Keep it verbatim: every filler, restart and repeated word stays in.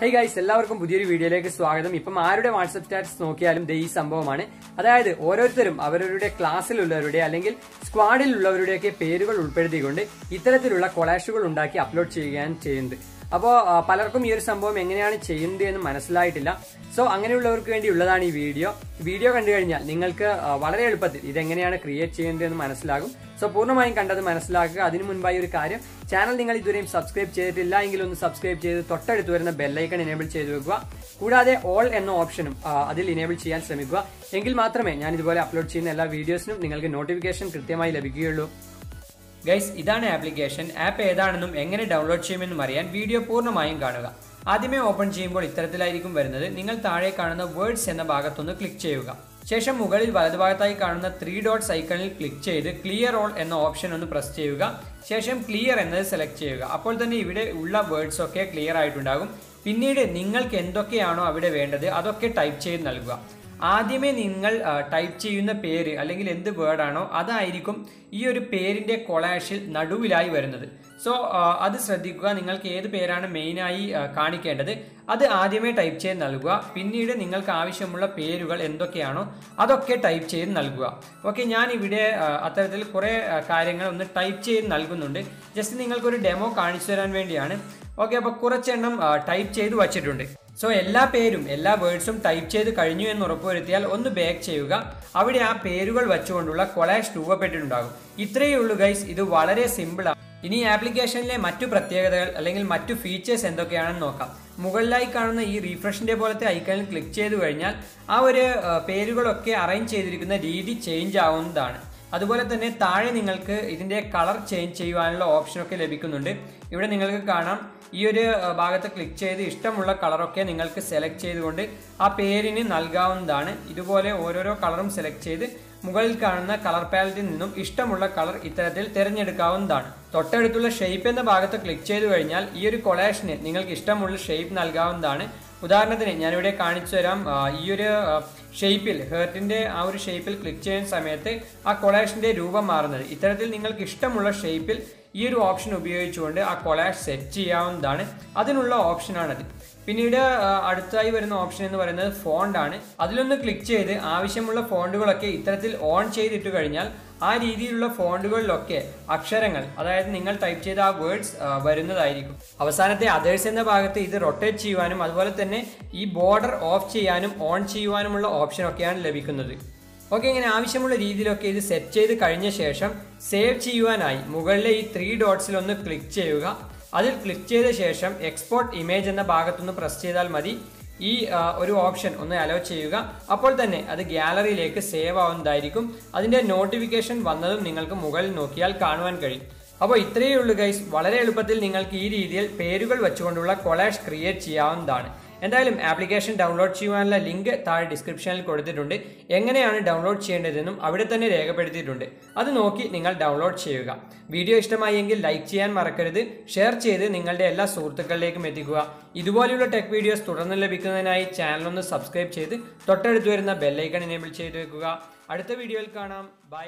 Hey guys, എല്ലാവർക്കും പുതിയൊരു വീഡിയോയിലേക്ക് സ്വാഗതം. ഇപ്പം ആരുടെ വാട്സ്ആപ്പ് സ്റ്റാറ്റസ് നോക്കിയാലും ദേ ഈ സംഭവമാണ്. അതായത് ഓരോരുത്തരും അവരുടെ ക്ലാസ്സിലുള്ളവരുടെ അല്ലെങ്കിൽ സ്ക്വാഡിലുള്ളവരുടെയൊക്കെ പേരുകൾ ഉൾപ്പെടുത്തിക്കൊണ്ട് ഇത്തരത്തിലുള്ള കൊളാഷുകൾ ഉണ്ടാക്കി അപ്ലോഡ് ചെയ്യുകയാണ് ചെയ്യുന്നത്. അപ്പോൾ പലർക്കും ഈ ഒരു സംഭവം എങ്ങനെയാണ് ചെയ്യുന്നത് എന്ന് മനസ്സിലായിട്ടില്ല. സോ അങ്ങനെയുള്ളവർക്ക് വേണ്ടിയുള്ളതാണ് ഈ വീഡിയോ. വീഡിയോ കണ്ടു കഴിഞ്ഞാൽ നിങ്ങൾക്ക് വളരെ എളുപ്പത്തിൽ ഇതെങ്ങനെയാണ് ക്രിയേറ്റ് ചെയ്യുന്നത് എന്ന് മനസ്സിലാകും. സോ പൂർണ്ണമായും കണ്ടത് മനസ്സിലാക്കുക. അതിനു മുൻപായി ഒരു കാര്യം, ചാനൽ നിങ്ങൾ ഇതുവരെയും സബ്സ്ക്രൈബ് ചെയ്തിട്ടില്ല എങ്കിൽ ഒന്ന് സബ്സ്ക്രൈബ് ചെയ്ത് തൊട്ടടുത്ത് വരുന്ന ബെല്ലൈക്കൺ എനേബിൾ ചെയ്ത് വെക്കുക. കൂടാതെ ഓൾ എന്ന ഓപ്ഷനും അതിൽ എനേബിൾ ചെയ്യാൻ ശ്രമിക്കുക. എങ്കിൽ മാത്രമേ ഞാൻ ഇതുപോലെ അപ്ലോഡ് ചെയ്യുന്ന എല്ലാ വീഡിയോസിനും നിങ്ങൾക്ക് നോട്ടിഫിക്കേഷൻ കൃത്യമായി ലഭിക്കുകയുള്ളൂ. ഗൈസ്, ഇതാണ് ആപ്ലിക്കേഷൻ. ആപ്പ് ഏതാണെന്നും എങ്ങനെ ഡൗൺലോഡ് ചെയ്യുമെന്നും അറിയാൻ വീഡിയോ പൂർണ്ണമായും കാണുക. ആദ്യമേ ഓപ്പൺ ചെയ്യുമ്പോൾ ഇത്തരത്തിലായിരിക്കും വരുന്നത്. നിങ്ങൾ താഴെ കാണുന്ന വേർഡ്സ് എന്ന ഭാഗത്തൊന്ന് ക്ലിക്ക് ചെയ്യുക. ശേഷം മുകളിൽ വലതുഭാഗത്തായി കാണുന്ന ത്രീ ഡോട്ട്സ് ഐക്കണിൽ ക്ലിക്ക് ചെയ്ത് ക്ലിയർ ഓൾ എന്ന ഓപ്ഷൻ ഒന്ന് പ്രസ് ചെയ്യുക. ശേഷം ക്ലിയർ എന്നത് സെലക്ട് ചെയ്യുക. അപ്പോൾ തന്നെ ഇവിടെ ഉള്ള വേർഡ്സ് ഒക്കെ ക്ലിയർ ആയിട്ടുണ്ടാകും. പിന്നീട് നിങ്ങൾക്ക് എന്തൊക്കെയാണോ അവിടെ വേണ്ടത് അതൊക്കെ ടൈപ്പ് ചെയ്ത് നൽകുക. ആദ്യമേ നിങ്ങൾ ടൈപ്പ് ചെയ്യുന്ന പേര് അല്ലെങ്കിൽ എന്ത് വേർഡാണോ അതായിരിക്കും ഈ ഒരു പേരിൻ്റെ കൊളാഷിൽ നടുവിലായി വരുന്നത്. സോ അത് ശ്രദ്ധിക്കുക. നിങ്ങൾക്ക് ഏത് പേരാണ് മെയിനായി കാണിക്കേണ്ടത് അത് ആദ്യമേ ടൈപ്പ് ചെയ്ത് നൽകുക. പിന്നീട് നിങ്ങൾക്ക് ആവശ്യമുള്ള പേരുകൾ എന്തൊക്കെയാണോ അതൊക്കെ ടൈപ്പ് ചെയ്ത് നൽകുക. ഓക്കെ, ഞാനിവിടെ അത്തരത്തിൽ കുറേ കാര്യങ്ങൾ ഒന്ന് ടൈപ്പ് ചെയ്ത് നൽകുന്നുണ്ട്. ജസ്റ്റ് നിങ്ങൾക്കൊരു ഡെമോ കാണിച്ചു തരാൻ വേണ്ടിയാണ്. ഓക്കെ, അപ്പോൾ കുറച്ചെണ്ണം ടൈപ്പ് ചെയ്ത് വച്ചിട്ടുണ്ട്. സോ എല്ലാ പേരും എല്ലാ വേർഡ്സും ടൈപ്പ് ചെയ്ത് കഴിഞ്ഞു എന്ന് ഉറപ്പുവരുത്തിയാൽ ഒന്ന് ബാക്ക് ചെയ്യുക. അവിടെ ആ പേരുകൾ വെച്ചുകൊണ്ടുള്ള കൊളാഷ് രൂപപ്പെട്ടിട്ടുണ്ടാകും. ഇത്രയേ ഉള്ളൂ ഗൈസ്, ഇത് വളരെ സിമ്പിളാണ്. ഇനി ആപ്ലിക്കേഷനിലെ മറ്റു പ്രത്യേകതകൾ അല്ലെങ്കിൽ മറ്റു ഫീച്ചേഴ്സ് എന്തൊക്കെയാണെന്ന് നോക്കാം. മുകളിലായി കാണുന്ന ഈ റീഫ്രഷിൻ്റെ പോലത്തെ ഐക്കണിൽ ക്ലിക്ക് ചെയ്തു കഴിഞ്ഞാൽ ആ ഒരു പേരുകളൊക്കെ അറേഞ്ച് ചെയ്തിരിക്കുന്ന രീതി ചേഞ്ച് ആവുന്നതാണ്. അതുപോലെ തന്നെ താഴെ നിങ്ങൾക്ക് ഇതിൻ്റെ കളർ ചേഞ്ച് ചെയ്യുവാനുള്ള ഓപ്ഷനൊക്കെ ലഭിക്കുന്നുണ്ട്. ഇവിടെ നിങ്ങൾക്ക് കാണാം, ഈ ഒരു ഭാഗത്ത് ക്ലിക്ക് ചെയ്ത് ഇഷ്ടമുള്ള കളറൊക്കെ നിങ്ങൾക്ക് സെലക്ട് ചെയ്തുകൊണ്ട് ആ പേരിന് നൽകാവുന്നതാണ്. ഇതുപോലെ ഓരോരോ കളറും സെലക്ട് ചെയ്ത് മുകളിൽ കാണുന്ന കളർ പാലറ്റിൽ നിന്നും ഇഷ്ടമുള്ള കളർ ഇത്തരത്തിൽ തിരഞ്ഞെടുക്കാവുന്നതാണ്. തൊട്ടടുത്തുള്ള ഷേപ്പ് എന്ന ഭാഗത്ത് ക്ലിക്ക് ചെയ്തു കഴിഞ്ഞാൽ ഈ ഒരു കൊളാഷന് നിങ്ങൾക്ക് ഇഷ്ടമുള്ള ഷേപ്പ് നൽകാവുന്നതാണ്. ഉദാഹരണത്തിന് ഞാനിവിടെ കാണിച്ചു തരാം. ഈ ഒരു ഷേപ്പിൽ ഹേർട്ടിൻ്റെ ആ ഒരു ഷേപ്പിൽ ക്ലിക്ക് ചെയ്യുന്ന സമയത്ത് ആ കൊളാഷിൻ്റെ രൂപം മാറുന്നത്. ഇത്തരത്തിൽ നിങ്ങൾക്ക് ഇഷ്ടമുള്ള ഷേപ്പിൽ ഈ ഒരു ഓപ്ഷൻ ഉപയോഗിച്ചുകൊണ്ട് ആ കൊളാഷ് സെറ്റ് ചെയ്യാവുന്നതാണ്. അതിനുള്ള ഓപ്ഷനാണത്. പിന്നീട് അടുത്തായി വരുന്ന ഓപ്ഷൻ എന്ന് പറയുന്നത് ഫോണ്ടാണ്. അതിലൊന്ന് ക്ലിക്ക് ചെയ്ത് ആവശ്യമുള്ള ഫോണ്ടുകളൊക്കെ ഇത്തരത്തിൽ ഓൺ ചെയ്തിട്ട് കഴിഞ്ഞാൽ ആ രീതിയിലുള്ള ഫോണ്ടുകളിലൊക്കെ അക്ഷരങ്ങൾ, അതായത് നിങ്ങൾ ടൈപ്പ് ചെയ്ത ആ വേർഡ്സ് വരുന്നതായിരിക്കും. അവസാനത്തെ അതേഴ്സ് എന്ന ഭാഗത്ത് ഇത് റൊട്ടേറ്റ് ചെയ്യുവാനും അതുപോലെ തന്നെ ഈ ബോർഡർ ഓഫ് ചെയ്യാനും ഓൺ ചെയ്യുവാനുമുള്ള ഓപ്ഷനൊക്കെയാണ് ലഭിക്കുന്നത്. ഓക്കെ, ഇങ്ങനെ ആവശ്യമുള്ള രീതിയിലൊക്കെ ഇത് സെറ്റ് ചെയ്ത് കഴിഞ്ഞ ശേഷം സേവ് ചെയ്യുവാനായി മുകളിലെ ഈ ത്രീ ഡോട്ട്സിലൊന്ന് ക്ലിക്ക് ചെയ്യുക. അതിൽ ക്ലിക്ക് ചെയ്ത ശേഷം എക്സ്പോർട്ട് ഇമേജ് എന്ന ഭാഗത്തൊന്ന് പ്രസ് ചെയ്താൽ മതി. ഈ ഒരു ഓപ്ഷൻ ഒന്ന് അലോ ചെയ്യുക. അപ്പോൾ തന്നെ അത് ഗ്യാലറിയിലേക്ക് സേവ് ആവുന്നതായിരിക്കും. അതിൻ്റെ നോട്ടിഫിക്കേഷൻ വന്നതും നിങ്ങൾക്ക് മുകളിൽ നോക്കിയാൽ കാണുവാൻ കഴിയും. അപ്പോൾ ഇത്രയേ ഉള്ളൂ ഗൈസ്, വളരെ എളുപ്പത്തിൽ നിങ്ങൾക്ക് ഈ രീതിയിൽ പേരുകൾ വെച്ചുകൊണ്ടുള്ള കൊളാഷ് ക്രിയേറ്റ് ചെയ്യാവുന്നതാണ്. എന്തായാലും ആപ്ലിക്കേഷൻ ഡൗൺലോഡ് ചെയ്യാനുള്ള ലിങ്ക് താഴെ ഡിസ്ക്രിപ്ഷനിൽ കൊടുത്തിട്ടുണ്ട്. എങ്ങനെയാണ് ഡൗൺലോഡ് ചെയ്യേണ്ടതെന്നും അവിടെ തന്നെ രേഖപ്പെടുത്തിയിട്ടുണ്ട്. അത് നോക്കി നിങ്ങൾ ഡൗൺലോഡ് ചെയ്യുക. വീഡിയോ ഇഷ്ടമായി എങ്കിൽ ലൈക്ക് ചെയ്യാൻ മറക്കരുത്. ഷെയർ ചെയ്ത് നിങ്ങളുടെ എല്ലാ സുഹൃത്തുക്കളിലേക്കും എത്തിക്കുക. ഇതുപോലെയുള്ള ടെക് വീഡിയോസ് തുടർന്ന് ലഭിക്കുന്നതിനായി ചാനലൊന്ന് സബ്സ്ക്രൈബ് ചെയ്ത് തൊട്ടടുത്ത് വരുന്ന ബെല്ലൈക്കൺ എനേബിൾ ചെയ്ത് വെക്കുക. അടുത്ത വീഡിയോയിൽ കാണാം. ബൈ.